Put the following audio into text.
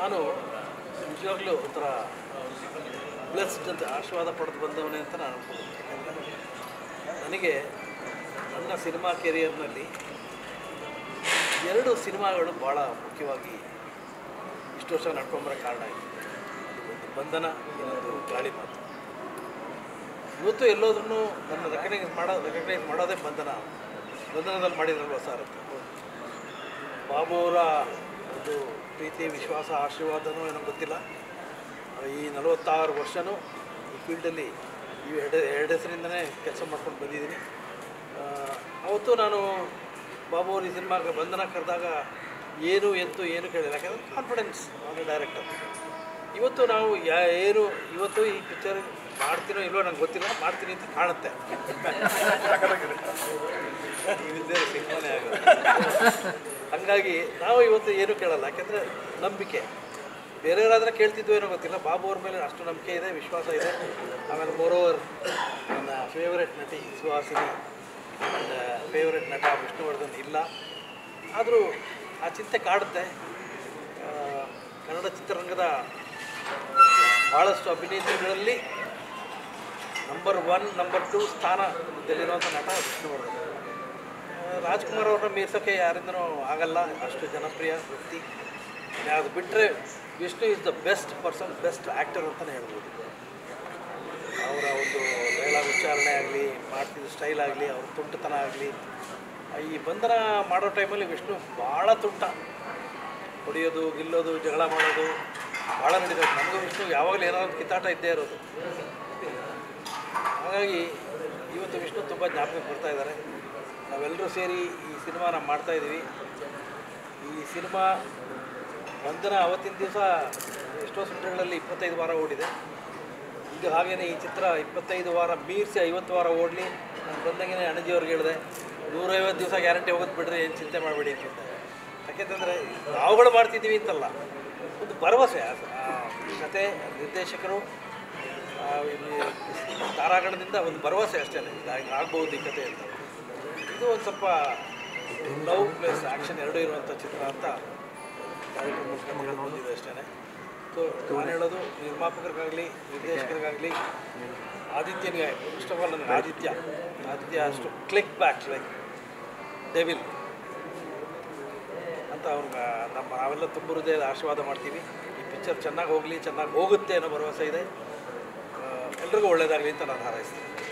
ನಾನು ನಿಜವಾಗ್ಲೂ ಒಂಥರ ಬ್ಲೆಸ್ಡ್ ಅಂತ ಆಶೀರ್ವಾದ ಪಡೆದು ಬಂದವನೇ ಅಂತ ನಾನು ಅನ್ಕೊಂಡಿದ್ದೆ. ನನಗೆ ನನ್ನ ಸಿನಿಮಾ ಕೆರಿಯರ್ನಲ್ಲಿ 2 ಸಿನಿಮಾಗಳು ಭಾಳ ಮುಖ್ಯವಾಗಿ ಇಷ್ಟು ವರ್ಷ ನಡ್ಕೊಂಬರೋ ಕಾರಣ ಆಗಿದೆ. ಒಂದು ಬಂಧನ, ಇನ್ನೊಂದು ಗಾಳಿ ಮಾತು. ಇವತ್ತು ಎಲ್ಲೋದ್ರೂ ನನ್ನ ರೆಕಗ್ನೈಸ್ ಮಾಡೋದೇ ಬಂಧನದಲ್ಲಿ ಮಾಡಿದ್ರಲ್ವ ಸರ್ ಅಂತ. ಬಾಬು ಅವರ ಒಂದು ಪ್ರೀತಿ, ವಿಶ್ವಾಸ, ಆಶೀರ್ವಾದನೂ ಏನೋ ಗೊತ್ತಿಲ್ಲ, ಈ 46 ವರ್ಷವೂ ಈ ಫೀಲ್ಡಲ್ಲಿ ಈ ಹೆಸರಿಂದನೇ ಕೆಲಸ ಮಾಡ್ಕೊಂಡು ಬಂದಿದ್ದೀನಿ. ಅವತ್ತು ನಾನು ಬಾಬು ಅವರು ಈ ಸಿನಿಮಾಗೆ ಬಂಧನ ಕರೆದಾಗ ಏನು ಕೇಳಿಲ್ಲ, ಯಾಕಂದರೆ ಕಾನ್ಫಿಡೆನ್ಸ್ ಆನ್ ಡೈರೆಕ್ಟರ್. ಇವತ್ತು ನಾವು ಇವತ್ತು ಈ ಪಿಕ್ಚರ್ ಮಾಡ್ತೀನೋ ಇಲ್ವೋ ನಂಗೆ ಗೊತ್ತಿಲ್ಲ, ಮಾಡ್ತೀನಿ ಅಂತ ಕಾಣುತ್ತೆ. ಇದೇ ಸಿನಿಮಾನೇ ಆಗುತ್ತೆ. ಹಾಗಾಗಿ ನಾವು ಇವತ್ತು ಏನು ಕೇಳಲ್ಲ, ಯಾಕೆಂದರೆ ನಂಬಿಕೆ. ಬೇರೆಯವರಾದರೆ ಕೇಳ್ತಿದ್ವೋ ಏನೋ ಗೊತ್ತಿಲ್ಲ, ಬಾಬು ಅವ್ರ ಮೇಲೆ ಅಷ್ಟು ನಂಬಿಕೆ ಇದೆ, ವಿಶ್ವಾಸ ಇದೆ. ಆಮೇಲೆ ಮೋರೋವರ್ ನನ್ನ ಫೇವ್ರೆಟ್ ನಟಿ ಸುಹಾಸಿನಿ, ನನ್ನ ಫೇವ್ರೆಟ್ ನಟ ವಿಷ್ಣುವರ್ಧನ್ ಇಲ್ಲ. ಆದರೂ ಆ ಚಿಂತೆ ಕಾಡುತ್ತೆ. ಕನ್ನಡ ಚಿತ್ರರಂಗದ ಭಾಳಷ್ಟು ಅಭಿನೇತ್ರಿಗಳಲ್ಲಿ ನಂಬರ್ 1, ನಂಬರ್ 2 ಸ್ಥಾನದಲ್ಲಿರುವಂಥ ನಟ ವಿಷ್ಣುವರ್ಧನ್. ರಾಜ್ಕುಮಾರ್ ಅವ್ರನ್ನ ಮೀರ್ಸೋಕ್ಕೆ ಯಾರಿಂದನೂ ಆಗಲ್ಲ, ಅಷ್ಟು ಜನಪ್ರಿಯ ವ್ಯಕ್ತಿ. ಅದು ಬಿಟ್ಟರೆ Vishnu is the best person, best actor ಅಂತಲೇ ಹೇಳ್ಬೋದು. ಅವರ ಒಂದು ಡೈಲಾಗ್ ಉಚ್ಚಾರಣೆ ಆಗಲಿ, ಮಾಡ್ತಿದ್ದ ಸ್ಟೈಲ್ ಆಗಲಿ, ಅವ್ರ ತುಂಟತನ ಆಗಲಿ. ಈ ಬಂಧನ ಮಾಡೋ ಟೈಮಲ್ಲಿ ವಿಷ್ಣು ಭಾಳ ತುಂಟ, ಹೊಡೆಯೋದು, ಗಿಲ್ಲೋದು, ಜಗಳ ಮಾಡೋದು ಭಾಳ ನಡೀತದೆ. ನನಗೂ ವಿಷ್ಣು ಯಾವಾಗಲೂ ಏನಾದ್ರು ಕಿತ್ತಾಟ ಇದ್ದೇ ಇರೋದು. ಹಾಗಾಗಿ ಇವತ್ತು ವಿಷ್ಣು ತುಂಬ ಜ್ಞಾಪಕಕ್ಕೆ ಬರ್ತಾ ಇದ್ದಾರೆ. ನಾವೆಲ್ಲರೂ ಸೇರಿ ಈ ಸಿನಿಮಾನ ಮಾಡ್ತಾಯಿದ್ದೀವಿ. ಈ ಸಿನಿಮಾ ಬಂಧನ ಅವತ್ತಿನ ದಿವಸ ಎಷ್ಟೋ ಸಿನಿಮಾಗಳಲ್ಲಿ 25 ವಾರ ಓಡಿದೆ. ಈಗ ಹಾಗೆಯೇ ಈ ಚಿತ್ರ 25 ವಾರ ಮೀರಿಸಿ 50 ವಾರ ಓಡಲಿ. ನಾನು ಬಂದಂಗೆ ಅಣಜಿಯವ್ರಿಗೆ ಹೇಳಿದೆ, 150 ದಿವಸ ಗ್ಯಾರಂಟಿ ಹೋಗೋದು ಬಿಡ್ರಿ, ಏನು ಚಿಂತೆ ಮಾಡಬೇಡಿ ಅಂತ. ಯಾಕೆಂತಂದರೆ ನಾವುಗಳು ಮಾಡ್ತಿದ್ದೀವಿ ಅಂತಲ್ಲ, ಒಂದು ಭರವಸೆ. ಕತೆ, ನಿರ್ದೇಶಕರು, ತಾರಾಗಣದಿಂದ ಒಂದು ಭರವಸೆ ಅಷ್ಟೇ, ಆಗ್ಬೋದು ಈ ಕತೆ ಅಂತ. ಇದು ಒಂದು ಸ್ವಲ್ಪ ಲವ್ ಪ್ಲಸ್ ಆ್ಯಕ್ಷನ್ ಎರಡೂ ಇರುವಂಥ ಚಿತ್ರ ಅಂತ ಕಾರ್ಯಕ್ರಮ ನೋಡಿದೆ ಅಷ್ಟೇ. ನಾನು ಹೇಳೋದು ನಿರ್ಮಾಪಕರಿಗಾಗಲಿ, ನಿರ್ದೇಶಕರಿಗಾಗಲಿ, ಆದಿತ್ಯನಿಗೆ ಫಸ್ಟ್ ಆಫ್ ಆಲ್ ನನಗೆ ಆದಿತ್ಯ ಅಷ್ಟು ಕ್ಲಿಕ್ ಬ್ಯಾಕ್ ಲೈಕ್ ಡೆವಿಲ್ ಅಂತ ಅವ್ರಿಗೆ ನಾವೆಲ್ಲ ತುಂಬ ಹೃದಯದ ಆಶೀರ್ವಾದ ಮಾಡ್ತೀವಿ. ಈ ಪಿಕ್ಚರ್ ಚೆನ್ನಾಗಿ ಹೋಗಲಿ, ಚೆನ್ನಾಗಿ ಹೋಗುತ್ತೆ ಅನ್ನೋ ಭರವಸೆ ಇದೆ. ಎಲ್ರಿಗೂ ಒಳ್ಳೆಯದಾಗಲಿ ಅಂತ ನಾನು ಹಾರೈಸ್ತೀನಿ.